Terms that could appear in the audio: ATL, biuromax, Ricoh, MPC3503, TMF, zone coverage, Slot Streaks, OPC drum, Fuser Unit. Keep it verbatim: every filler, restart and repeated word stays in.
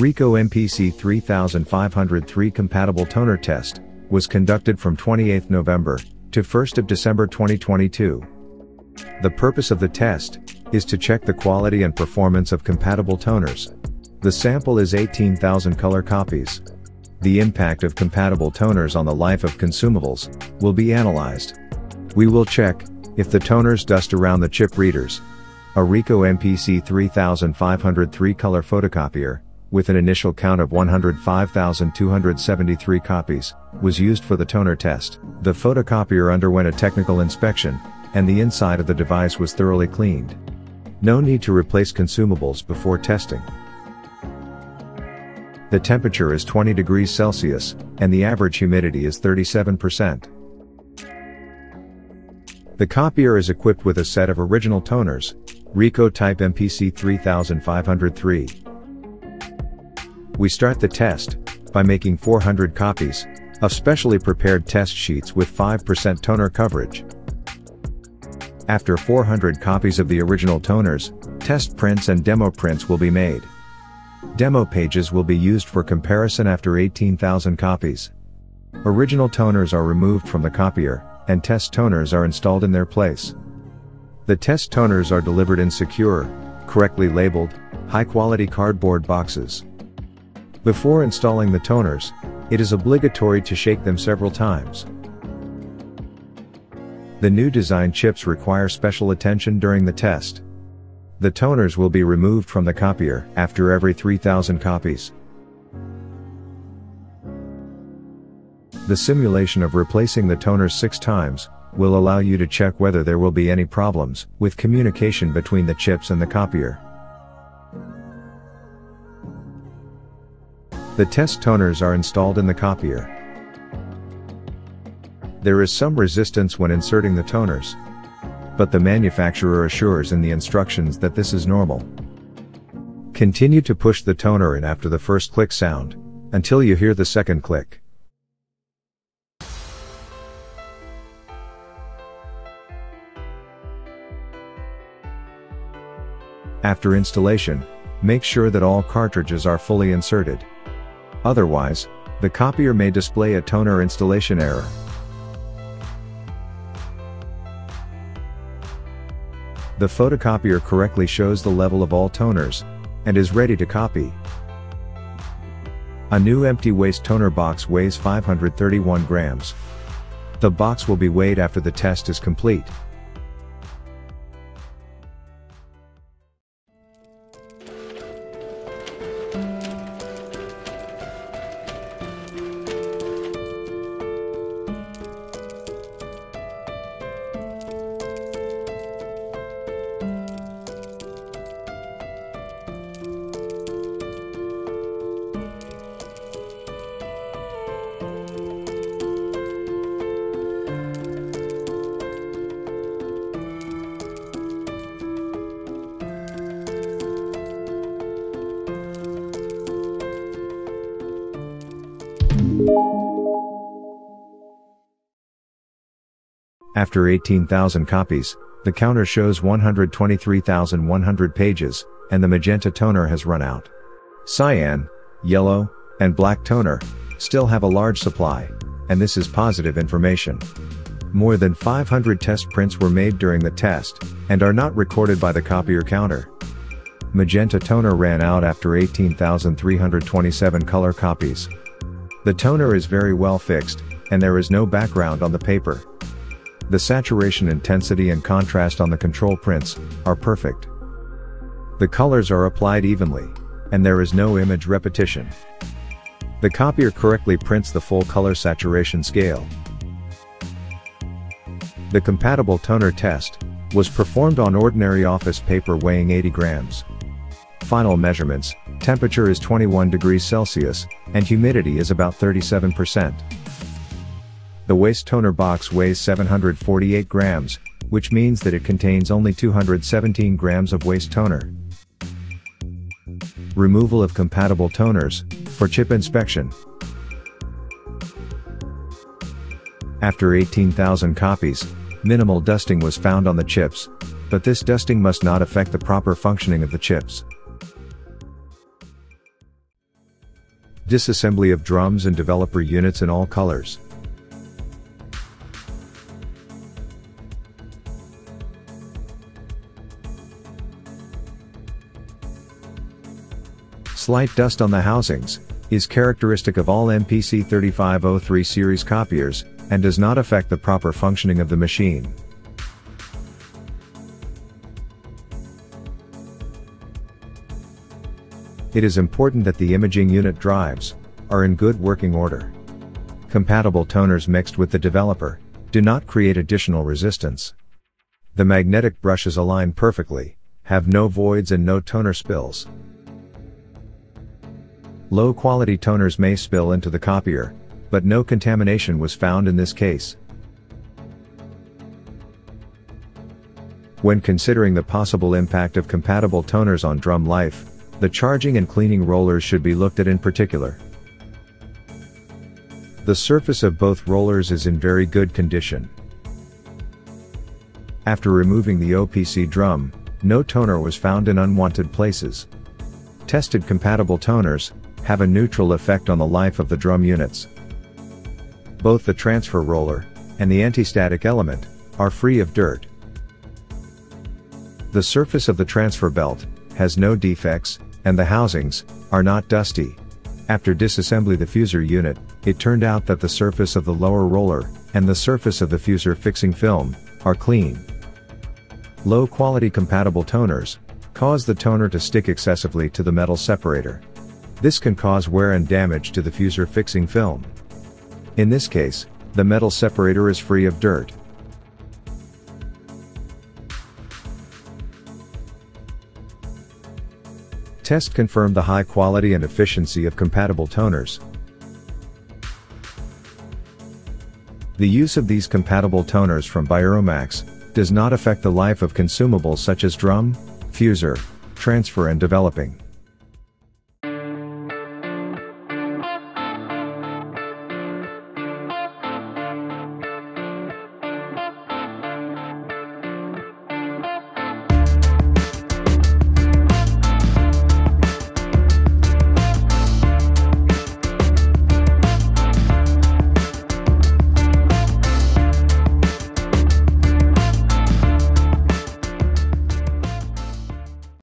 Ricoh M P C three thousand five hundred three compatible toner test was conducted from the twenty-eighth of November to the first of December twenty twenty-two. The purpose of the test is to check the quality and performance of compatible toners. The sample is eighteen thousand color copies. The impact of compatible toners on the life of consumables will be analyzed. We will check if the toners dust around the chip readers. A Ricoh M P C three thousand five hundred three color photocopier, with an initial count of one hundred five thousand two hundred seventy-three copies, was used for the toner test. The photocopier underwent a technical inspection, and the inside of the device was thoroughly cleaned. No need to replace consumables before testing. The temperature is twenty degrees Celsius, and the average humidity is thirty-seven percent. The copier is equipped with a set of original toners, Ricoh Type M P C three thousand five hundred three. We start the test by making four hundred copies of specially prepared test sheets with five percent toner coverage. After four hundred copies of the original toners, test prints and demo prints will be made. Demo pages will be used for comparison after eighteen thousand copies. Original toners are removed from the copier, and test toners are installed in their place. The test toners are delivered in secure, correctly labeled, high-quality cardboard boxes. Before installing the toners, it is obligatory to shake them several times. The new design chips require special attention during the test. The toners will be removed from the copier after every three thousand copies. The simulation of replacing the toners six times will allow you to check whether there will be any problems with communication between the chips and the copier. The test toners are installed in the copier. There is some resistance when inserting the toners, but the manufacturer assures in the instructions that this is normal. Continue to push the toner in after the first click sound, until you hear the second click. After installation, make sure that all cartridges are fully inserted. Otherwise, the copier may display a toner installation error. The photocopier correctly shows the level of all toners, and is ready to copy. A new empty waste toner box weighs five hundred thirty-one grams. The box will be weighed after the test is complete. After eighteen thousand copies, the counter shows one hundred twenty-three thousand one hundred pages, and the magenta toner has run out. Cyan, yellow, and black toner still have a large supply, and this is positive information. More than five hundred test prints were made during the test, and are not recorded by the copier counter. Magenta toner ran out after eighteen thousand three hundred twenty-seven color copies. The toner is very well fixed, and there is no background on the paper. The saturation intensity and contrast on the control prints are perfect. The colors are applied evenly, and there is no image repetition. The copier correctly prints the full color saturation scale. The compatible toner test was performed on ordinary office paper weighing eighty grams. Final measurements, temperature is twenty-one degrees Celsius, and humidity is about thirty-seven percent. The waste toner box weighs seven hundred forty-eight grams, which means that it contains only two hundred seventeen grams of waste toner. Removal of compatible toners for chip inspection. After eighteen thousand copies, minimal dusting was found on the chips, but this dusting must not affect the proper functioning of the chips. disassembly of drums and developer units in all colors. Slight dust on the housings is characteristic of all M P C thirty-five oh three series copiers, and does not affect the proper functioning of the machine. It is important that the imaging unit drives are in good working order. Compatible toners mixed with the developer do not create additional resistance. The magnetic brushes align perfectly, have no voids and no toner spills. Low quality toners may spill into the copier, but no contamination was found in this case. When considering the possible impact of compatible toners on drum life, the charging and cleaning rollers should be looked at in particular. The surface of both rollers is in very good condition. After removing the O P C drum, no toner was found in unwanted places. Tested compatible toners have a neutral effect on the life of the drum units. Both the transfer roller and the anti-static element are free of dirt. The surface of the transfer belt has no defects, and the housings are not dusty. After disassembly the fuser unit, it turned out that the surface of the lower roller and the surface of the fuser fixing film are clean. Low quality compatible toners cause the toner to stick excessively to the metal separator. This can cause wear and damage to the fuser fixing film. In this case, the metal separator is free of dirt. Test confirmed the high quality and efficiency of compatible toners. The use of these compatible toners from biuromax does not affect the life of consumables such as drum, fuser, transfer and developing.